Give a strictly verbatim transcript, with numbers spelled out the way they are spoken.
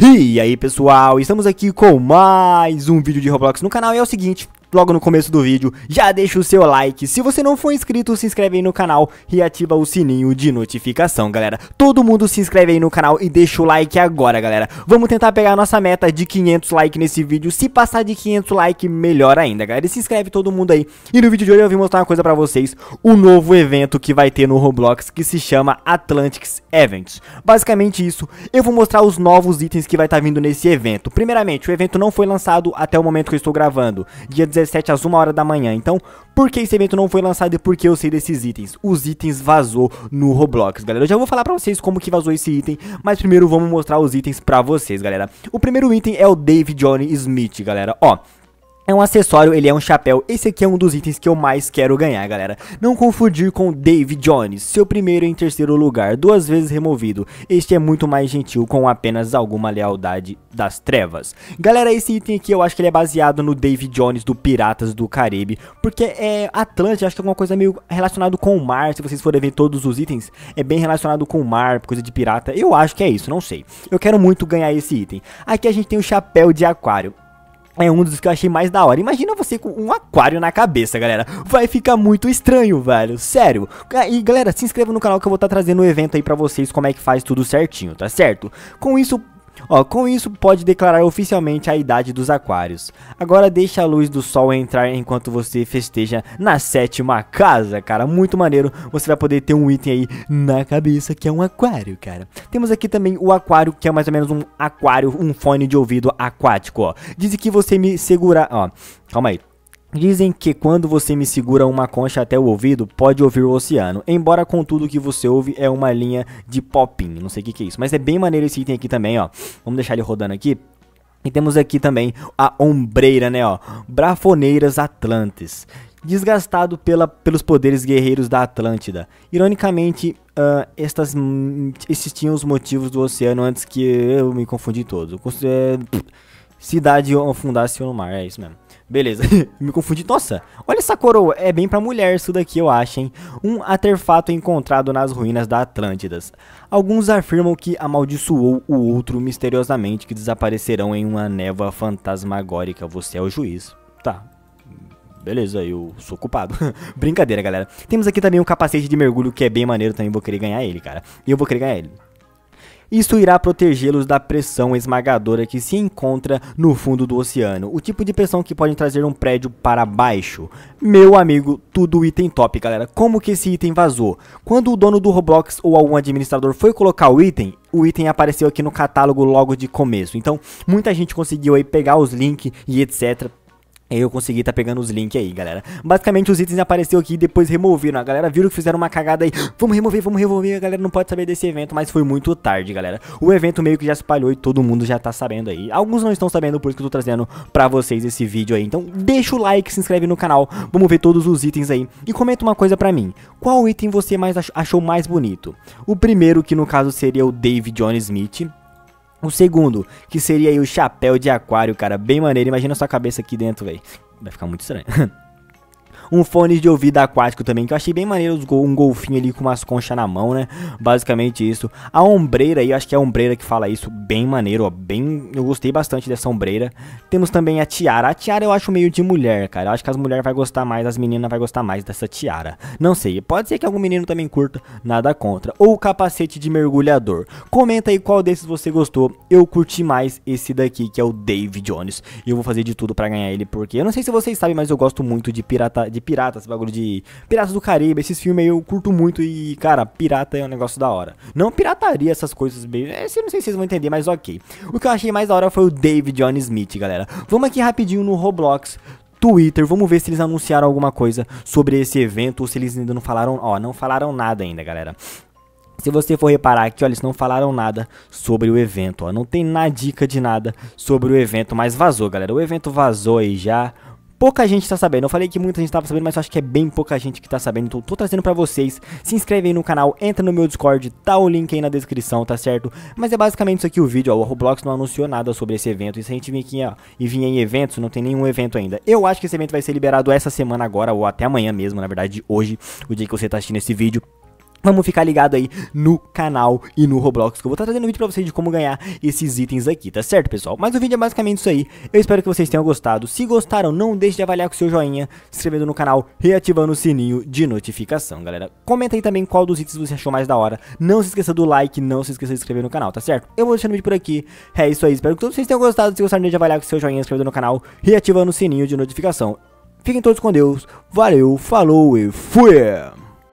E aí pessoal, estamos aqui com mais um vídeo de Roblox no canal e é o seguinte, logo no começo do vídeo, já deixa o seu like, se você não for inscrito, se inscreve aí no canal e ativa o sininho de notificação, galera. Todo mundo se inscreve aí no canal e deixa o like agora, galera. Vamos tentar pegar a nossa meta de quinhentos likes nesse vídeo, se passar de quinhentos likes, melhor ainda, galera. E se inscreve todo mundo aí. E no vídeo de hoje eu vim mostrar uma coisa pra vocês, o novo evento que vai ter no Roblox, que se chama Atlantis Events. Basicamente isso, eu vou mostrar os novos itens que vai estar tá vindo nesse evento. Primeiramente, o evento não foi lançado até o momento que eu estou gravando, dia dezessete às uma hora da manhã. Então, por que esse evento não foi lançado e por que eu sei desses itens? Os itens vazou no Roblox, galera. Eu já vou falar pra vocês como que vazou esse item, mas primeiro vamos mostrar os itens pra vocês, galera. O primeiro item é o David Johnny Smith, galera. Ó, é um acessório, ele é um chapéu. Esse aqui é um dos itens que eu mais quero ganhar, galera. Não confundir com David Jones, seu primeiro em terceiro lugar, duas vezes removido. Este é muito mais gentil, com apenas alguma lealdade das trevas. Galera, esse item aqui eu acho que ele é baseado no David Jones do Piratas do Caribe, porque é Atlântico, acho que é alguma coisa meio relacionado com o mar. Se vocês forem ver todos os itens, é bem relacionado com o mar, coisa de pirata. Eu acho que é isso, não sei. Eu quero muito ganhar esse item. Aqui a gente tem o chapéu de aquário. É um dos que eu achei mais da hora. Imagina você com um aquário na cabeça, galera. Vai ficar muito estranho, velho. Sério. E, galera, se inscreva no canal que eu vou estar trazendo o evento aí pra vocês, como é que faz tudo certinho, tá certo? Com isso... Ó, com isso pode declarar oficialmente a idade dos aquários. Agora deixa a luz do sol entrar enquanto você festeja na sétima casa, cara. Muito maneiro, você vai poder ter um item aí na cabeça que é um aquário, cara. Temos aqui também o aquário, que é mais ou menos um aquário, um fone de ouvido aquático, ó. Dizem que você me segurar, ó, calma aí. Dizem que quando você me segura uma concha até o ouvido, pode ouvir o oceano. Embora contudo que você ouve é uma linha de popinho, não sei o que que é isso. Mas é bem maneiro esse item aqui também, ó. Vamos deixar ele rodando aqui. E temos aqui também a ombreira, né, ó. Brafoneiras Atlantes. Desgastado pela, pelos poderes guerreiros da Atlântida. Ironicamente... Uh, estas, estes tinham os motivos do oceano antes que eu me confundi todo. É, pff, cidade afundasse no mar, é isso mesmo. Beleza, me confundi, nossa, olha essa coroa, é bem pra mulher isso daqui eu acho, hein. Um artefato encontrado nas ruínas da Atlântidas. Alguns afirmam que amaldiçoou o outro misteriosamente, que desaparecerão em uma névoa fantasmagórica. Você é o juiz, tá. Beleza, eu sou culpado. Brincadeira, galera. Temos aqui também um capacete de mergulho que é bem maneiro também, vou querer ganhar ele, cara. E eu vou querer ganhar ele. Isso irá protegê-los da pressão esmagadora que se encontra no fundo do oceano. O tipo de pressão que pode trazer um prédio para baixo. Meu amigo, tudo item top, galera. Como que esse item vazou? Quando o dono do Roblox ou algum administrador foi colocar o item... O item apareceu aqui no catálogo logo de começo. Então, muita gente conseguiu aí pegar os links e etcétera. Eu consegui tá pegando os links aí, galera. Basicamente os itens apareceram aqui e depois removeram. A galera viram que fizeram uma cagada aí. Vamos remover, vamos remover. A galera não pode saber desse evento, mas foi muito tarde, galera. O evento meio que já espalhou e todo mundo já tá sabendo aí. Alguns não estão sabendo, por isso que eu tô trazendo pra vocês esse vídeo aí. Então deixa o like, se inscreve no canal. Vamos ver todos os itens aí. E comenta uma coisa pra mim. Qual item você mais achou mais bonito? O primeiro, que no caso seria o David Johnny Smith. O segundo, que seria aí o chapéu de aquário, cara, bem maneiro. Imagina a sua cabeça aqui dentro, velho. Vai ficar muito estranho. Um fone de ouvido aquático também, que eu achei bem maneiro, um golfinho ali com umas conchas na mão, né? Basicamente isso. A ombreira aí, eu acho que é a ombreira que fala isso, bem maneiro, ó, bem... Eu gostei bastante dessa ombreira. Temos também a tiara. A tiara eu acho meio de mulher, cara. Eu acho que as mulheres vão gostar mais, as meninas vão gostar mais dessa tiara. Não sei, pode ser que algum menino também curta, nada contra. Ou o capacete de mergulhador. Comenta aí qual desses você gostou. Eu curti mais esse daqui, que é o David Jones. E eu vou fazer de tudo pra ganhar ele, porque... Eu não sei se vocês sabem, mas eu gosto muito de pirata... De De pirata, esse bagulho de Piratas do Caribe, esses filmes aí eu curto muito e, cara, pirata é um negócio da hora. Não pirataria essas coisas, bem, é, eu não sei se vocês vão entender, mas ok. O que eu achei mais da hora foi o David Johnny Smith, galera. Vamos aqui rapidinho no Roblox, Twitter, vamos ver se eles anunciaram alguma coisa sobre esse evento ou se eles ainda não falaram, ó, não falaram nada ainda, galera. Se você for reparar aqui, olha, eles não falaram nada sobre o evento, ó, não tem nada dica de nada sobre o evento, mas vazou, galera. O evento vazou aí já. Pouca gente tá sabendo, eu falei que muita gente tava sabendo, mas eu acho que é bem pouca gente que tá sabendo, então tô trazendo pra vocês. Se inscreve aí no canal, entra no meu Discord, tá o link aí na descrição, tá certo? Mas é basicamente isso aqui o vídeo, ó, o Roblox não anunciou nada sobre esse evento, e se a gente vir aqui, ó, e vir em eventos, não tem nenhum evento ainda. Eu acho que esse evento vai ser liberado essa semana agora, ou até amanhã mesmo, na verdade, hoje, o dia que você tá assistindo esse vídeo. Vamos ficar ligado aí no canal e no Roblox, que eu vou estar trazendo um vídeo pra vocês de como ganhar esses itens aqui, tá certo, pessoal? Mas o vídeo é basicamente isso aí, eu espero que vocês tenham gostado. Se gostaram, não deixe de avaliar com o seu joinha, se inscrevendo no canal, reativando o sininho de notificação, galera. Comenta aí também qual dos itens você achou mais da hora. Não se esqueça do like, não se esqueça de se inscrever no canal, tá certo? Eu vou deixando o vídeo por aqui, é isso aí, espero que todos vocês tenham gostado. Se gostaram, não deixe de avaliar com o seu joinha, se inscrevendo no canal, reativando o sininho de notificação. Fiquem todos com Deus, valeu, falou e fui!